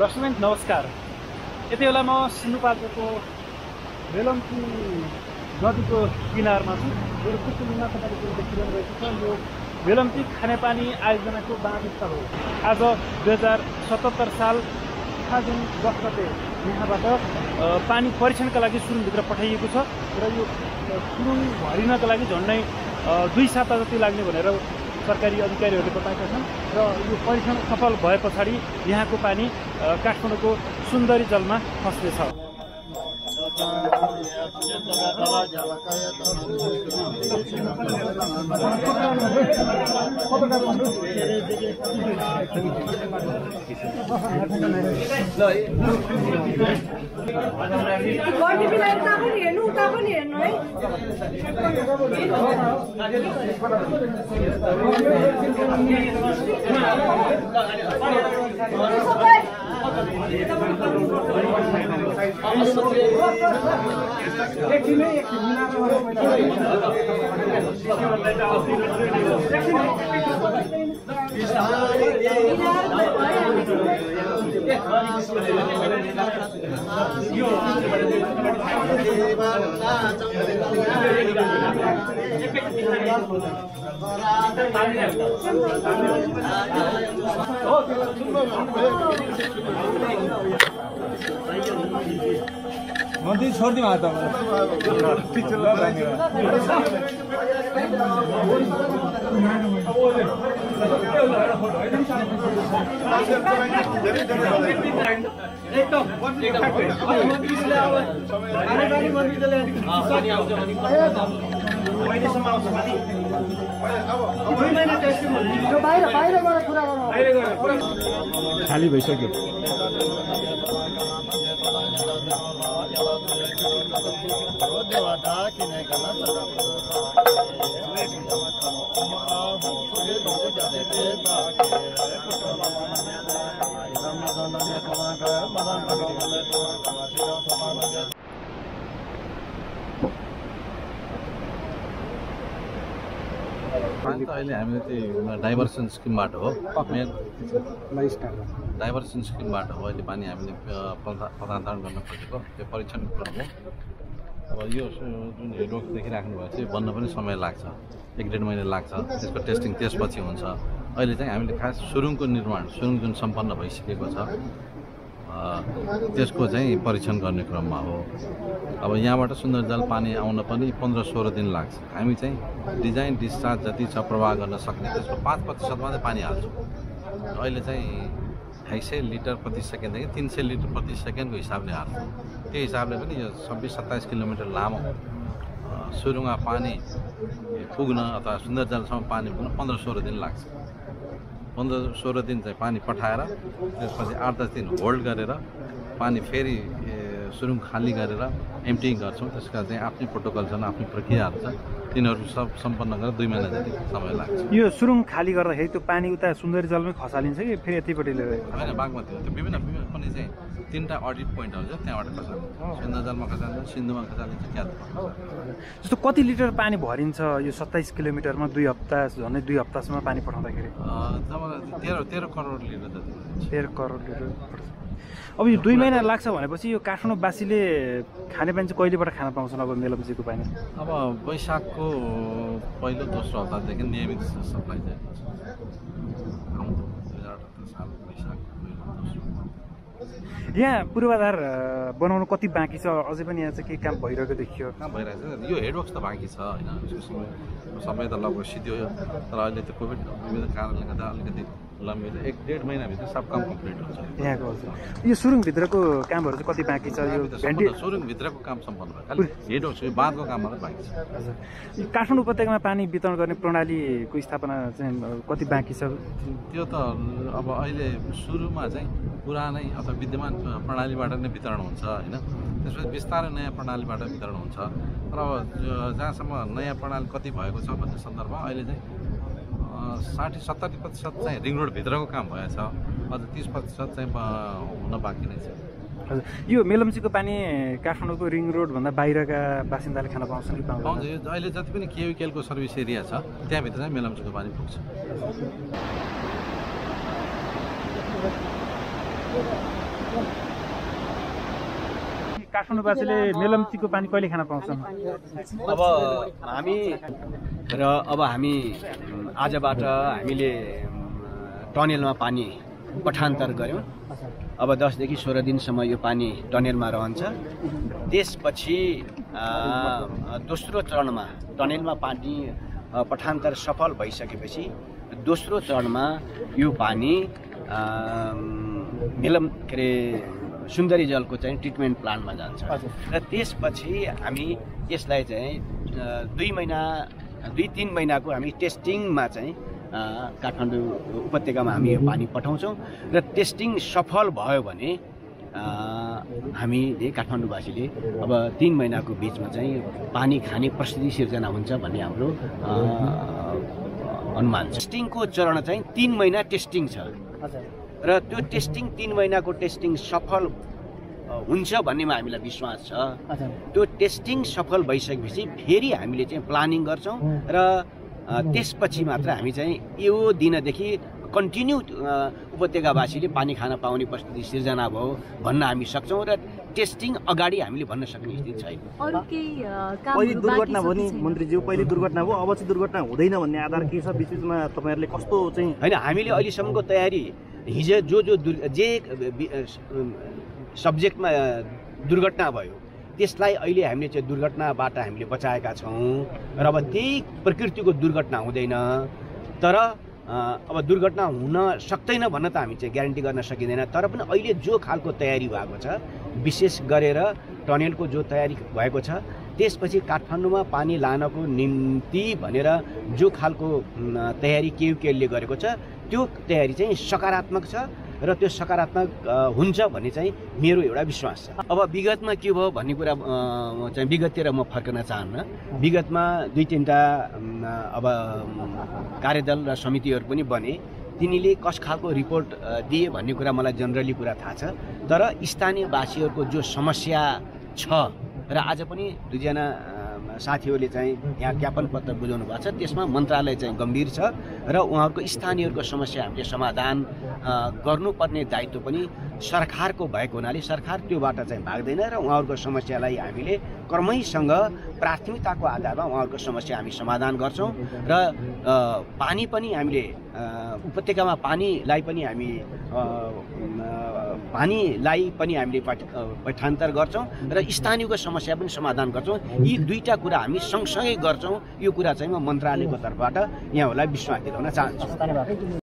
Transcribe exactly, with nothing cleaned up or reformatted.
दर्शक मित्र नमस्कार। यति बेला म सिन्धुपाल्पाको मेलम्ची नदीको किनारमा छु। मेरो पृष्ठभूमिमा तपाईले देखिरहनु भएको छ यो मेलम्ची खानेपानी आयोजनाको बाँकी स्थल हो। आज दुई हजार सतहत्तर साल आठ जुन दस गते यहाँबाट पानी परीक्षणका लागि सुरुङभित्र पठाइएको छ र यो सुरुङ भरिनका लागि झन्डै दुई साता जति लाग्ने भनेर सरकारी अधिकारीहरूले बताएका छन् र यो परीक्षण सफल भए पछाडि यहाँको पानी काठमाडौँको सुन्दरी जलमा फस्नेछ। मंदिर छोड़ दी माता खाली भइसक्यो। अहिले हामीले त्यो डाइभर्सन स्किमबाट हो मेन डाइभर्सन स्किमबाट हो अहिले पानी हामीले प्रदान गर्न खोजेको त्यो परीक्षण क्रम हो। अब यो जुन रोग देखिराख्नु भएको चाहिँ बन्न पनि समय लाग्छ, एक डेढ महिना लाग्छ, त्यसको टेस्टिङ त्यसपछि हुन्छ। अहिले चाहिँ हामीले खास सुरुङको निर्माण सुरुङ जुन सम्पन्न भइसकेको छ त्यसको चाहिँ परीक्षण गर्ने क्रममा हो। अब यहाँबाट सुन्दर जल पानी आउन पनि पन्ध्र सोह्र दिन लाग्छ। हामी चाहिँ डिजाइन डिस्चार्ज जति छ प्रवाह गर्न सक्ने त्यसको पाँच प्रतिशतमा चाहिँ पानी हाल्छौँ। अहिले चाहिँ अठाइस सय लिटर प्रति सेकेन्डदेखि तिन सय लिटर प्रति सेकेन्डको हिसाबले हाल्छौँ। त्यो हिसाबले पनि यो छब्बिस सत्ताइस किलोमिटर लामो सुरुङमा पानी पुग्न अथवा सुन्दर जलसम्म पानी पुग्न पन्ध्र सोह्र दिन लाग्छ। पन्ध्र सोह्र दिन चाहिँ पानी पठाएर त्यसपछि आठ दस दिन होल्ड गरेर पानी फेरि सुरुङ खाली गरेर एम्प्टिङ गर्छौँ। त्यसका चाहिँ आफ्नै प्रोटोकल छन्, आफ्नै प्रक्रियाहरू छ, तिनीहरू सब सम्पन्न गरेर दुई महिना जति समय लाग्छ। यो सुरुङ खाली गर्दाखेरि त्यो पानी उता सुन्दरी जलमै खसालिन्छ कि फेरि यतिपट्टि होइन बागमती हो? त्यो विभिन्न पनि चाहिँ तिनवटा अडिट पोइन्टहरू छ, त्यहाँबाट खसालिन्छ। सुन्दर जलमा खसालिन्छ, सिन्धुमा खसालिन्छ, क्यातमा खसालिन्छ। जस्तो कति लिटर पानी भरिन्छ यो सत्ताइस किलोमिटरमा दुई हप्ता झन्डै दुई हप्तासम्म पानी पठाउँदाखेरि? जब तेह्र तेह्र करोड लिटर जति तेह्र करोड लिटर। अब यो दुई महिना लाग्छ भनेपछि यो काठमाडौँवासीले खानेपानी चाहिँ कहिलेबाट खान पाउँछन् अब मेलम्चीको पानी? अब वैशाखको पहिलो दोस्रो हप्तादेखि नियमित सप्लाई जारी छ। दुई हजार अठहत्तर साल वैशाखको पहिलो दोस्रो हप्ता। यहाँ पूर्वाधार बनाउनु कति बाँकी छ? अझै पनि यहाँ चाहिँ के काम भइरहेको देखियो? काम भइरहेको छ, यो हेडवर्क्स त बाँकी छ होइन, यसको समय सबै त लगभग सिद्धि हो। तर अहिले त कोभिड विभिन्न कारणले गर्दा अलिकति लम्बियो, एक डेढ महिनाभित्र सब काम कम्प्लिट हुन्छ यहाँको। यो सुरुङभित्रको कामहरू चाहिँ कति बाँकी छ? यो सुरुङभित्रको काम सम्पन्न भयो, हेड हाउस बाँधको कामहरू बाँकी छ। काठमाडौँ उपत्यकामा पानी वितरण गर्ने प्रणालीको स्थापना चाहिँ कति बाँकी छ? त्यो त अब अहिले सुरुमा चाहिँ पुरानै अथवा विद्यमान प्रणालीबाट नै वितरण हुन्छ होइन, त्यसपछि बिस्तारै नयाँ प्रणालीबाट वितरण हुन्छ। तर अब जहाँसम्म नयाँ प्रणाली कति भएको छ भन्ने सन्दर्भमा अहिले चाहिँ साठी सत्तरी प्रतिशत चाहिँ रिङ रोडभित्रको काम भएछ, अझ तिस प्रतिशत चाहिँ हुन बाँकी नै छ। हजुर, यो मेलम्चीको पानी काठमाडौँको रिङ रोडभन्दा बाहिरका बासिन्दाले खान पाउँछन् कि पाउँछ? यो अहिले जति पनि केविकेएलको सर्भिस एरिया छ त्यहाँभित्र चाहिँ मेलम्चीको पानी पुग्छ। काठमाडौँ बासीले मेलम्चीको पानी कहिले खान पाउँछौँ? अब हामी र अब हामी आजबाट हामीले टनेलमा पानी पठान्तर गर्यौं। अब दस देखि सोह्र दिनसम्म यो पानी टनेलमा रहन्छ। त्यसपछि दोस्रो चरणमा टनेलमा पानी पठान्तर सफल भइसकेपछि दोस्रो चरणमा यो पानी मेलम के सुन्दरी जलको चाहिँ ट्रिटमेन्ट प्लान्टमा जान्छ र त्यसपछि हामी यसलाई चाहिँ दुई महिना दुई तीन महिनाको हामी टेस्टिङमा चाहिँ काठमाडौँ उपत्यकामा हामी यो पानी पठाउँछौँ र टेस्टिङ सफल भयो भने हामीले काठमाडौँवासीले अब तीन महिनाको बिचमा चाहिँ पानी खाने परिस्थिति सिर्जना हुन्छ भन्ने हाम्रो अनुमान छ। टेस्टिङको चरण चाहिँ तीन महिना टेस्टिङ छ र त्यो टेस्टिङ तीन महिनाको टेस्टिङ सफल हुन्छ भन्नेमा हामीलाई विश्वास छ। त्यो टेस्टिङ सफल भइसकेपछि फेरि हामीले चाहिँ प्लानिङ गर्छौँ र त्यसपछि मात्र हामी चाहिँ यो दिनदेखि कन्टिन्यू उपत्यकावासीले पानी खान पाउने परिस्थिति सिर्जना भयो भन्न हामी सक्छौँ र टेस्टिङ अगाडि हामीले भन्न सक्ने स्थिति छैन। पहिले दुर्घटना भयो नि मन्त्रीज्यू, पहिले दुर्घटना भयो, अब चाहिँ दुर्घटना हुँदैन भन्ने आधार के छ? बिचबिचमा तपाईँहरूले कस्तो चाहिँ होइन, हामीले अहिलेसम्मको तयारी हिजो जो जो जे सब्जेक्टमा दुर्घटना भयो त्यसलाई अहिले हामीले चाहिँ दुर्घटनाबाट हामीले बचाएका छौँ र अब त्यही प्रकृतिको दुर्घटना हुँदैन। तर अब दुर्घटना हुन सक्दैन भन्न त हामी चाहिँ ग्यारेन्टी गर्न सकिँदैन, तर पनि अहिले जो खालको तयारी भएको छ विशेष गरेर टनेलको जो तयारी भएको छ त्यसपछि काठमाडौँमा पानी लानको निम्ति भनेर जो खालको तयारी केयुकेएलले गरेको छ त्यो तयारी चाहिँ सकारात्मक छ र त्यो सकारात्मक हुन्छ भन्ने चाहिँ मेरो एउटा विश्वास छ। अब विगतमा के भयो भन्ने कुरा चाहिँ विगततिर म फर्कन चाहन्न। विगतमा दुई तिनवटा अब कार्यदल र समितिहरू पनि बने, तिनीले कस खालको रिपोर्ट दिए भन्ने कुरा मलाई जनरली कुरा थाहा छ। तर स्थानीयवासीहरूको जो समस्या छ र आज पनि दुईजना साथीहरूले चाहिँ यहाँ ज्ञापन पत्र बुझाउनु भएको छ, त्यसमा मन्त्रालय चाहिँ गम्भीर छ र उहाँहरूको स्थानीयहरूको समस्या हामीले समाधान गर्नुपर्ने दायित्व पनि सरकारको भएको हुनाले सरकार त्योबाट चाहिँ भाग्दैन र उहाँहरूको समस्यालाई हामीले क्रमैसँग प्राथमिकताको आधारमा उहाँहरूको समस्या हामी समाधान गर्छौँ र पानी पनि हामीले उपत्यकामा पानीलाई पनि हामी पानीलाई पनि हामीले पठान्तर गर्छौँ र स्थानीयको समस्या पनि समाधान गर्छौँ। यी दुईवटा कुरा हामी सँगसँगै गर्छौँ। यो कुरा चाहिँ म मन्त्रालयको तर्फबाट यहाँहरूलाई विश्वास दिलाउन चाहन्छु।